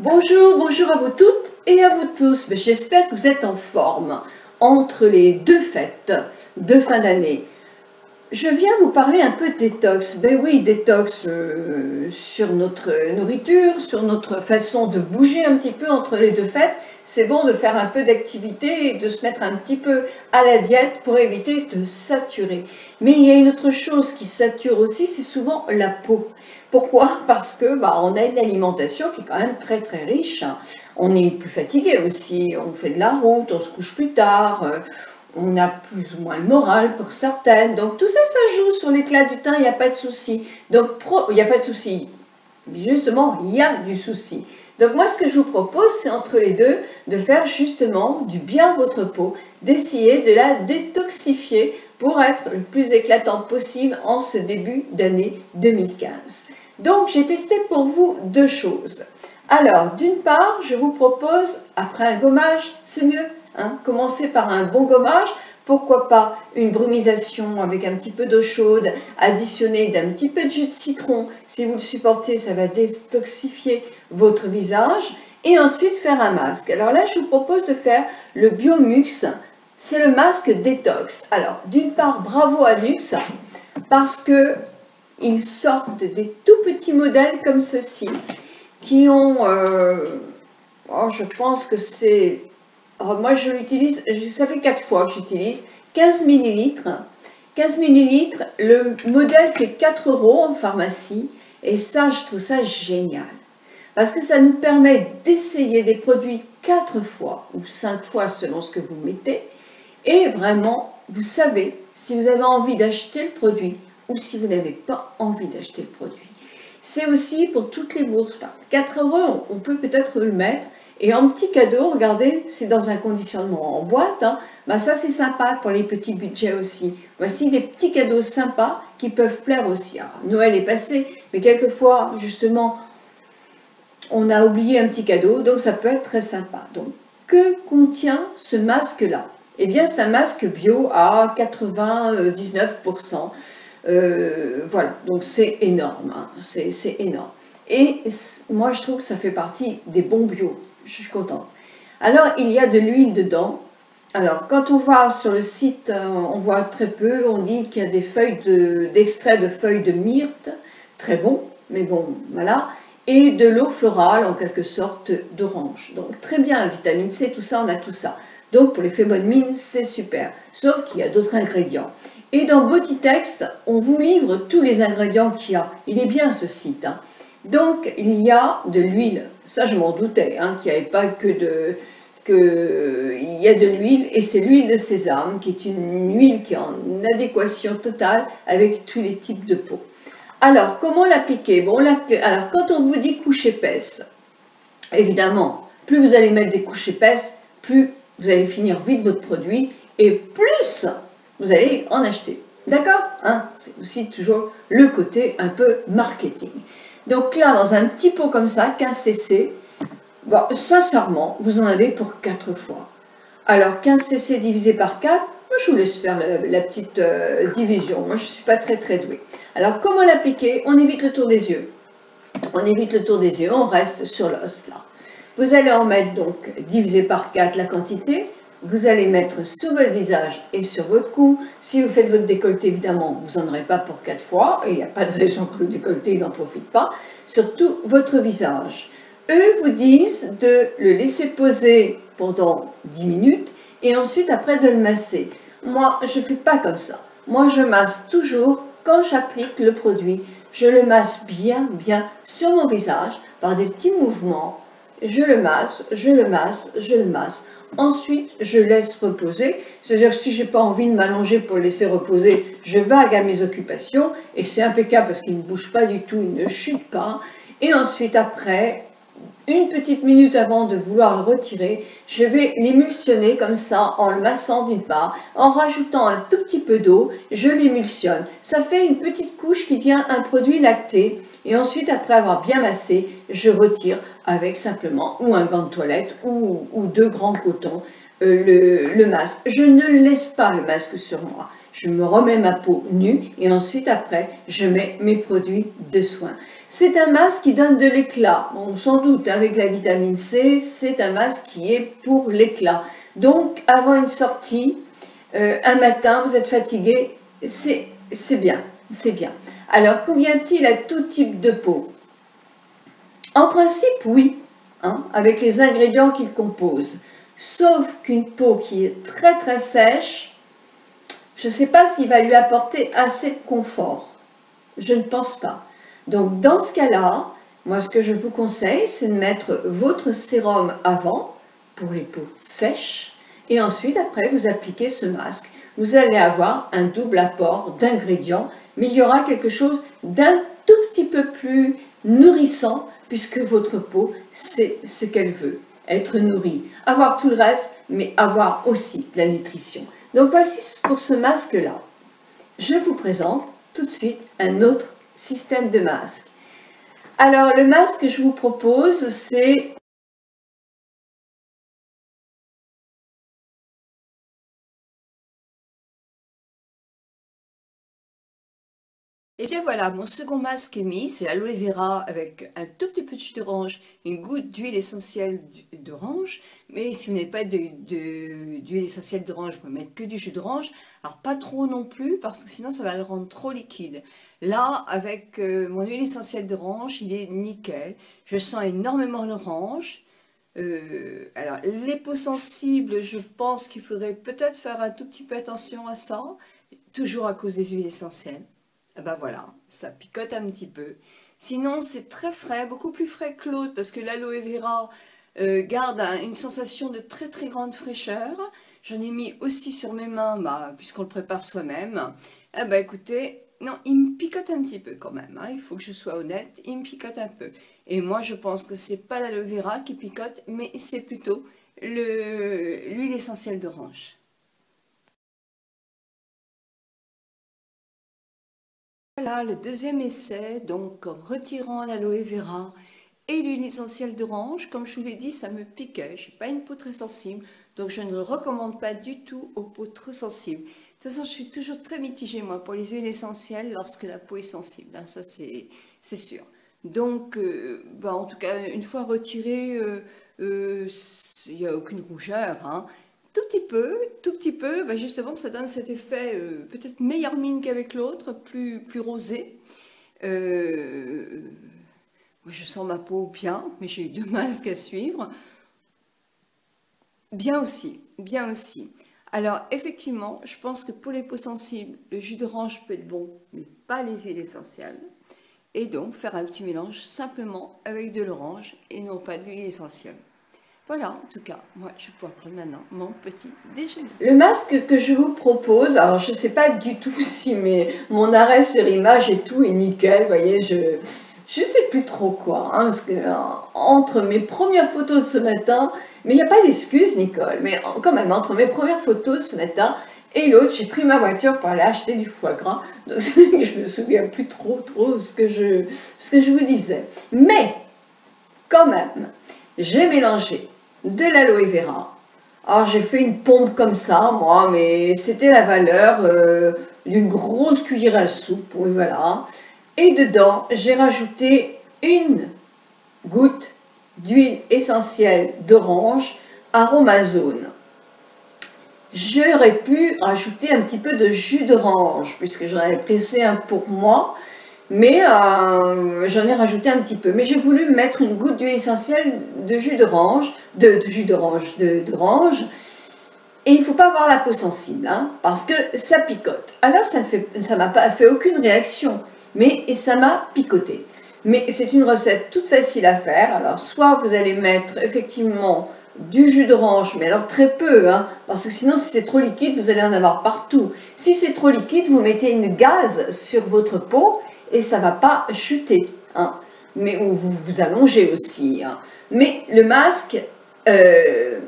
Bonjour à vous toutes et à vous tous, j'espère que vous êtes en forme entre les deux fêtes de fin d'année. Je viens vous parler un peu de détox, détox sur notre nourriture, sur notre façon de bouger un petit peu entre les deux fêtes. C'est bon de faire un peu d'activité et de se mettre un petit peu à la diète pour éviter de saturer. Mais il y a une autre chose qui sature aussi, c'est souvent la peau. Pourquoi? Parce que on a une alimentation qui est quand même très très riche. On est plus fatigué aussi, on fait de la route, on se couche plus tard, on a plus ou moins le moral pour certaines. Donc tout ça, ça joue sur l'éclat du teint, il n'y a pas de souci. Donc il n'y a pas de souci. Justement, il y a du souci. Donc moi, ce que je vous propose, c'est entre les deux de faire justement du bien à votre peau, d'essayer de la détoxifier pour être le plus éclatant possible en ce début d'année 2015. Donc, j'ai testé pour vous deux choses. Alors, d'une part, je vous propose, après un gommage, c'est mieux, commencer par un bon gommage, pourquoi pas une brumisation avec un petit peu d'eau chaude, additionnée d'un petit peu de jus de citron. Si vous le supportez, ça va détoxifier votre visage. Et ensuite, faire un masque. Alors là, je vous propose de faire le Biomux. C'est le masque détox. Alors, d'une part, bravo à Nuxe, parce que ils sortent des tout petits modèles comme ceci, qui ont, je pense que c'est, moi je l'utilise, ça fait 4 fois que j'utilise, 15 ml. 15 ml, le modèle fait 4 € en pharmacie, et ça, je trouve ça génial. Parce que ça nous permet d'essayer des produits 4 fois, ou 5 fois selon ce que vous mettez, et vraiment, vous savez si vous avez envie d'acheter le produit ou si vous n'avez pas envie d'acheter le produit. C'est aussi pour toutes les bourses. 4 €, on peut peut-être le mettre. Et en petit cadeau, regardez, c'est dans un conditionnement en boîte. Ça, c'est sympa pour les petits budgets aussi. Voici des petits cadeaux sympas qui peuvent plaire aussi. Alors, Noël est passé, mais quelquefois, justement, on a oublié un petit cadeau. Donc, ça peut être très sympa. Donc, que contient ce masque-là? Eh bien, c'est un masque bio à 99%. Voilà, donc c'est énorme, c'est énorme. Et moi, je trouve que ça fait partie des bons bio. Je suis contente. Alors, il y a de l'huile dedans. Alors, quand on va sur le site, on voit très peu. On dit qu'il y a des feuilles d'extrait de feuilles de myrte. Très bon, mais bon, voilà. Et de l'eau florale, en quelque sorte, d'orange. Donc, très bien, vitamine C, tout ça, on a tout ça. Donc, pour les phénomènes, c'est super. Sauf qu'il y a d'autres ingrédients. Et dans Beauté Test, on vous livre tous les ingrédients qu'il y a. Il est bien ce site. Donc, il y a de l'huile. Ça, je m'en doutais, qu'il n'y avait pas que de... Il y a de l'huile, et c'est l'huile de sésame, qui est une huile qui est en adéquation totale avec tous les types de peau. Alors, comment l'appliquer? Alors, quand on vous dit couche épaisse, évidemment, plus vous allez mettre des couches épaisses, plus vous allez finir vite votre produit, et plus vous allez en acheter. D'accord? C'est aussi toujours le côté un peu marketing. Donc là, dans un petit pot comme ça, 15 cc, sincèrement, vous en avez pour 4 fois. Alors, 15 cc divisé par 4, je vous laisse faire la petite division. Moi, je ne suis pas très très douée. Alors, comment l'appliquer? On évite le tour des yeux. On évite le tour des yeux, on reste sur l'os là. Vous allez en mettre donc, divisé par 4 la quantité. Vous allez mettre sur votre visage et sur votre cou. Si vous faites votre décolleté, évidemment, vous n'en aurez pas pour 4 fois. Et il n'y a pas de raison que le décolleté n'en profite pas. Sur tout votre visage. Eux vous disent de le laisser poser pendant 10 minutes et ensuite après de le masser. Moi, je ne fais pas comme ça. Moi, je masse toujours quand j'applique le produit. Je le masse bien, bien sur mon visage par des petits mouvements. Je le masse, je le masse, je le masse. Ensuite, je laisse reposer, c'est-à-dire que si je n'ai pas envie de m'allonger pour le laisser reposer, je vague à mes occupations, et c'est impeccable parce qu'il ne bouge pas du tout, il ne chute pas. Et ensuite, après, une petite minute avant de vouloir le retirer, je vais l'émulsionner comme ça, en le massant d'une part, en rajoutant un tout petit peu d'eau, je l'émulsionne. Ça fait une petite couche qui devient un produit lacté, et ensuite, après avoir bien massé, je retire avec simplement ou un gant de toilette ou deux grands cotons, le masque. Je ne laisse pas le masque sur moi. Je me remets ma peau nue et ensuite après, je mets mes produits de soin. C'est un masque qui donne de l'éclat. Bon, sans doute, avec la vitamine C, c'est un masque qui est pour l'éclat. Donc, avant une sortie, un matin, vous êtes fatigué, c'est bien, c'est bien. Alors, convient-il à tout type de peau? En principe, oui, hein, avec les ingrédients qu'il compose. Sauf qu'une peau qui est très très sèche, je ne sais pas s'il va lui apporter assez de confort. Je ne pense pas. Donc dans ce cas-là, moi ce que je vous conseille, c'est de mettre votre sérum avant, pour les peaux sèches, et ensuite après vous appliquez ce masque. Vous allez avoir un double apport d'ingrédients, mais il y aura quelque chose d'un tout petit peu plus nourrissant, puisque votre peau sait ce qu'elle veut, être nourrie, avoir tout le reste, mais avoir aussi de la nutrition. Donc voici pour ce masque-là. Je vous présente tout de suite un autre système de masque. Alors le masque que je vous propose, c'est et bien voilà, mon second masque est mis, c'est l'aloe vera avec un tout petit peu de jus d'orange, une goutte d'huile essentielle d'orange. Mais si vous n'avez pas d'huile essentielle d'orange, vous pouvez mettre que du jus d'orange. Alors pas trop non plus, parce que sinon ça va le rendre trop liquide. Là, avec mon huile essentielle d'orange, il est nickel. Je sens énormément l'orange. Alors les peaux sensibles, je pense qu'il faudrait peut-être faire un tout petit peu attention à ça, toujours à cause des huiles essentielles. Ben voilà, ça picote un petit peu. Sinon, c'est très frais, beaucoup plus frais que l'autre, parce que l'aloe vera garde une sensation de très très grande fraîcheur. J'en ai mis aussi sur mes mains, bah, puisqu'on le prépare soi-même. Eh ben écoutez, non, il me picote un petit peu quand même, hein, il faut que je sois honnête, il me picote un peu. Et moi, je pense que c'est pas l'aloe vera qui picote, mais c'est plutôt l'huile essentielle d'orange. Voilà le deuxième essai, donc en retirant l'aloe vera et l'huile essentielle d'orange. Comme je vous l'ai dit, ça me piquait, je n'ai pas une peau très sensible, donc je ne le recommande pas du tout aux peaux trop sensibles. De toute façon, je suis toujours très mitigée, moi, pour les huiles essentielles lorsque la peau est sensible, hein, ça c'est sûr. Donc, bah, en tout cas, une fois retirée, il n'y a aucune rougeur, hein. Tout petit peu, ben justement ça donne cet effet peut-être meilleure mine qu'avec l'autre, plus rosé. Moi je sens ma peau bien, mais j'ai eu deux masques à suivre. Bien aussi, bien aussi. Alors effectivement, je pense que pour les peaux sensibles, le jus d'orange peut être bon, mais pas les huiles essentielles. Et donc faire un petit mélange simplement avec de l'orange et non pas de l'huile essentielle. Voilà, en tout cas, moi, je vais pouvoir prendre maintenant mon petit déjeuner. Le masque que je vous propose, alors je ne sais pas du tout si mon arrêt sur image et tout est nickel, vous voyez, je ne sais plus trop quoi, hein, parce que entre mes premières photos de ce matin, mais il n'y a pas d'excuse, Nicole, mais quand même, entre mes premières photos de ce matin et l'autre, j'ai pris ma voiture pour aller acheter du foie gras, donc c'est vrai que je ne me souviens plus trop ce que je vous disais. Mais, quand même, j'ai mélangé de l'aloe vera. Alors j'ai fait une pompe comme ça, moi, mais c'était la valeur d'une grosse cuillère à soupe, oui, voilà. Et dedans, j'ai rajouté une goutte d'huile essentielle d'orange, aromazone. J'aurais pu rajouter un petit peu de jus d'orange, puisque j'en avais pressé un pour moi, mais j'en ai rajouté un petit peu. Mais j'ai voulu mettre une goutte d'huile essentielle de jus d'orange, d'orange. Et il ne faut pas avoir la peau sensible, hein, parce que ça picote. Alors ça ne m'a pas fait aucune réaction, mais ça m'a picoté. Mais c'est une recette toute facile à faire. Alors soit vous allez mettre effectivement du jus d'orange, mais alors très peu, hein, parce que sinon si c'est trop liquide, vous allez en avoir partout. Si c'est trop liquide, vous mettez une gaze sur votre peau, et ça ne va pas chuter, hein, mais ou vous vous allongez aussi, hein. Mais le masque aloe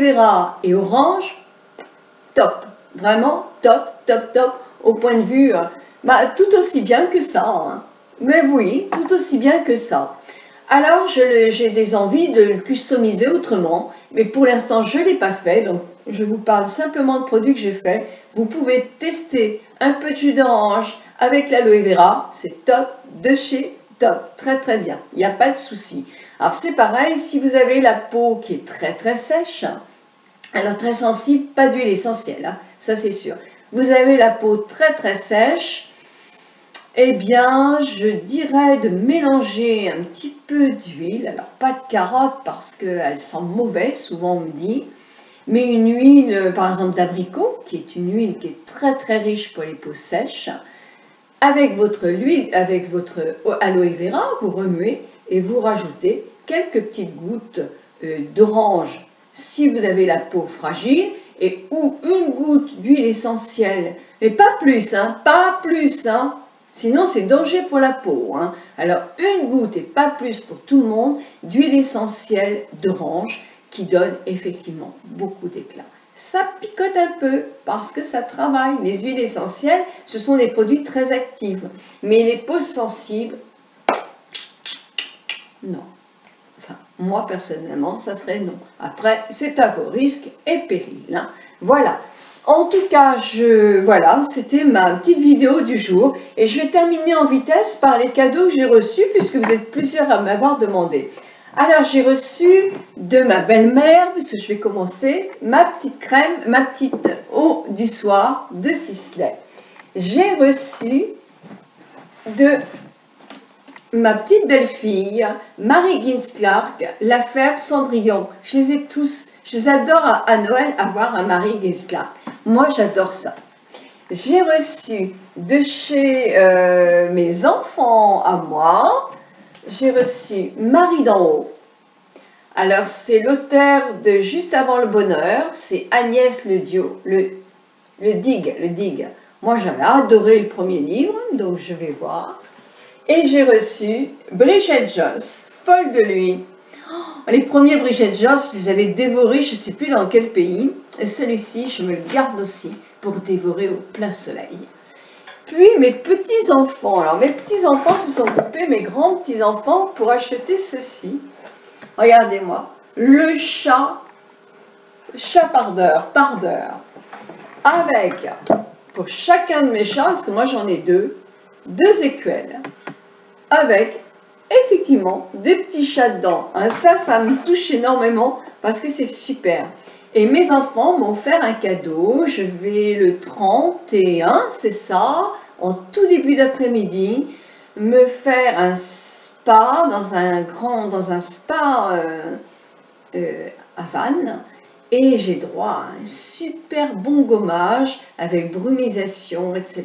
vera et orange, top, vraiment top, au point de vue, bah, tout aussi bien que ça, hein. Mais oui, tout aussi bien que ça. Alors, j'ai des envies de le customiser autrement, mais pour l'instant, je ne l'ai pas fait, donc je vous parle simplement de produits que j'ai faits. Vous pouvez tester un peu de jus d'orange avec l'aloe vera, c'est top de chez top, très très bien, il n'y a pas de souci. Alors c'est pareil, si vous avez la peau qui est très très sèche, alors très sensible, pas d'huile essentielle, hein, ça c'est sûr. Vous avez la peau très très sèche, eh bien je dirais de mélanger un petit peu d'huile, alors pas de carotte parce qu'elle sent mauvais, souvent on me dit, mais une huile par exemple d'abricot, qui est une huile qui est très très riche pour les peaux sèches, avec votre huile, avec votre aloe vera, vous remuez et vous rajoutez quelques petites gouttes d'orange si vous avez la peau fragile et ou une goutte d'huile essentielle, mais pas plus, hein, pas plus, hein, sinon c'est danger pour la peau. Hein. Alors une goutte et pas plus pour tout le monde d'huile essentielle d'orange qui donne effectivement beaucoup d'éclat. Ça picote un peu parce que ça travaille. Les huiles essentielles, ce sont des produits très actifs. Mais les peaux sensibles, non. Enfin, moi personnellement, ça serait non. Après, c'est à vos risques et périls. Hein. Voilà. En tout cas, voilà, c'était ma petite vidéo du jour. Et je vais terminer en vitesse par les cadeaux que j'ai reçus puisque vous êtes plusieurs à m'avoir demandé. Alors, j'ai reçu de ma belle-mère, parce que je vais commencer, ma petite crème, ma petite eau du soir de Sisley. J'ai reçu de ma petite belle-fille, Marie Ginz-Clark, l'affaire Cendrillon. Je les ai tous, je les adore à Noël, avoir un Marie Ginz-Clark. Moi, j'adore ça. J'ai reçu de chez mes enfants à moi, j'ai reçu Marie d'en haut. Alors, c'est l'auteur de Juste avant le bonheur, c'est Agnès Le Diot, le digue. Moi, j'avais adoré le premier livre, donc je vais voir. Et j'ai reçu Brigitte Jones, folle de lui. Oh, les premiers Brigitte Jones, je les avais dévorés, je ne sais plus dans quel pays. Et celui-ci, je me le garde aussi pour dévorer au plein soleil. Puis mes petits-enfants, alors mes petits-enfants se sont occupés, mes grands-petits-enfants, pour acheter ceci. Regardez-moi, le chat pardeur, avec, pour chacun de mes chats, parce que moi j'en ai deux écuelles, avec effectivement des petits chats dedans. Hein, ça me touche énormément, parce que c'est super. Et mes enfants m'ont offert un cadeau, je vais le 31, c'est ça, en tout début d'après-midi, me faire un spa dans un spa à Vannes. Et j'ai droit à un super bon gommage avec brumisation, etc.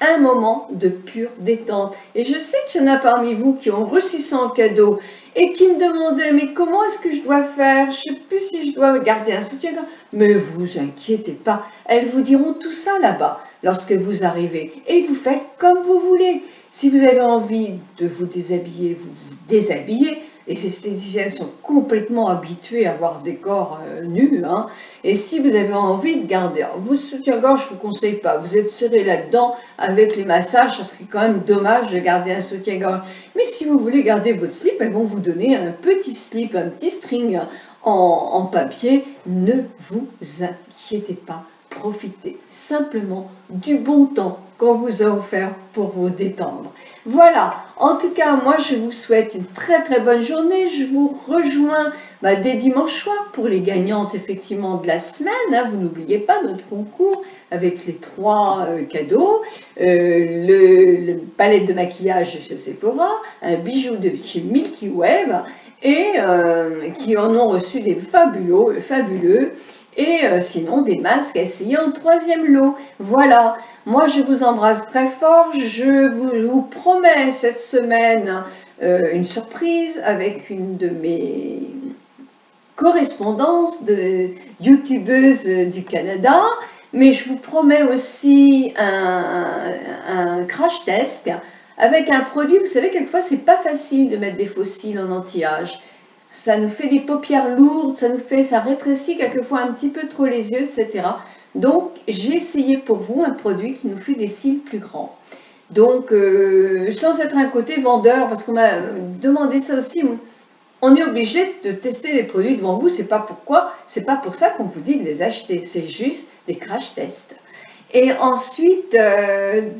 Un moment de pure détente. Et je sais qu'il y en a parmi vous qui ont reçu ça en cadeau et qui me demandaient, mais comment est-ce que je dois faire? Je ne sais plus si je dois garder un soutien-gorge. Mais vous inquiétez pas, elles vous diront tout ça là-bas lorsque vous arrivez. Et vous faites comme vous voulez. Si vous avez envie de vous déshabiller, vous vous déshabillez. Et ces esthéticiennes sont complètement habituées à avoir des corps nus. Hein. Et si vous avez envie de garder, vous soutien-gorge, je ne vous conseille pas. Vous êtes serré là-dedans avec les massages, ce serait quand même dommage de garder un soutien-gorge. Mais si vous voulez garder votre slip, elles vont vous donner un petit slip, un petit string en papier. Ne vous inquiétez pas. Profitez simplement du bon temps qu'on vous a offert pour vous détendre. Voilà, en tout cas, moi je vous souhaite une très très bonne journée. Je vous rejoins dès dimanche soir pour les gagnantes effectivement de la semaine. Hein. Vous n'oubliez pas notre concours avec les 3 cadeaux, le palette de maquillage chez Sephora, un bijou de chez Milky Wave et qui en ont reçu des fabuleux. Et sinon des masques à essayer en 3e lot. Voilà, moi je vous embrasse très fort, je vous promets cette semaine une surprise avec une de mes correspondances de youtubeuses du Canada, mais je vous promets aussi un crash test avec un produit, vous savez quelquefois c'est pas facile de mettre des faux cils en anti-âge. Ça nous fait des paupières lourdes, ça rétrécit quelquefois un petit peu trop les yeux, etc. Donc, j'ai essayé pour vous un produit qui nous fait des cils plus grands. Donc, sans être un côté vendeur, parce qu'on m'a demandé ça aussi, on est obligé de tester les produits devant vous, c'est pas pour ça qu'on vous dit de les acheter, c'est juste des crash tests. Et ensuite, une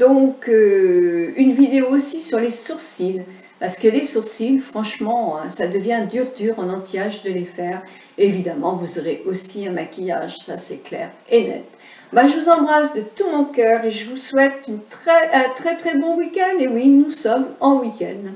vidéo aussi sur les sourcils. Parce que les sourcils, franchement, hein, ça devient dur en anti-âge de les faire. Et évidemment, vous aurez aussi un maquillage, ça c'est clair et net. Bah, je vous embrasse de tout mon cœur et je vous souhaite un très très bon week-end. Et oui, nous sommes en week-end.